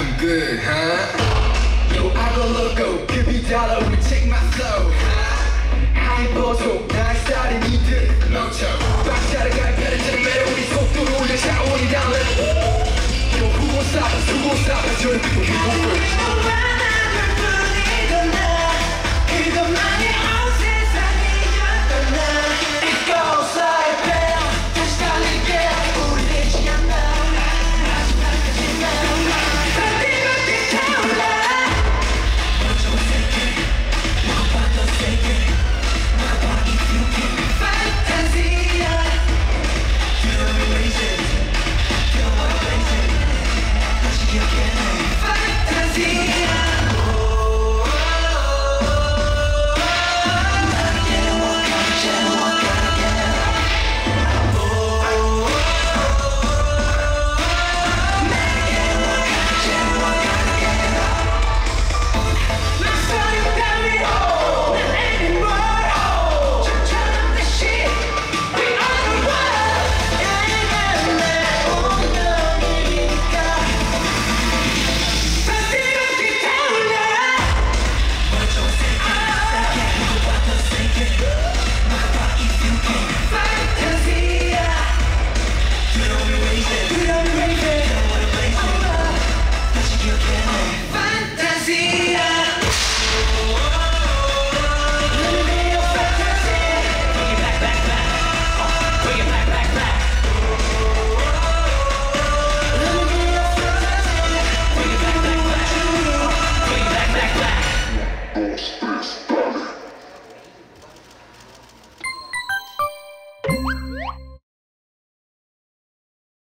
I'm good, huh? Yo, I go loco, give me dollar, we take my flow, huh? I ain't bozo, 나 started 이들 loco. 박자를 가르쳐준 매력 우리 속도로 올려 차오니 달래. Yo, who won't stop us? Who won't stop us? 저는 people who won't stop us. Yes.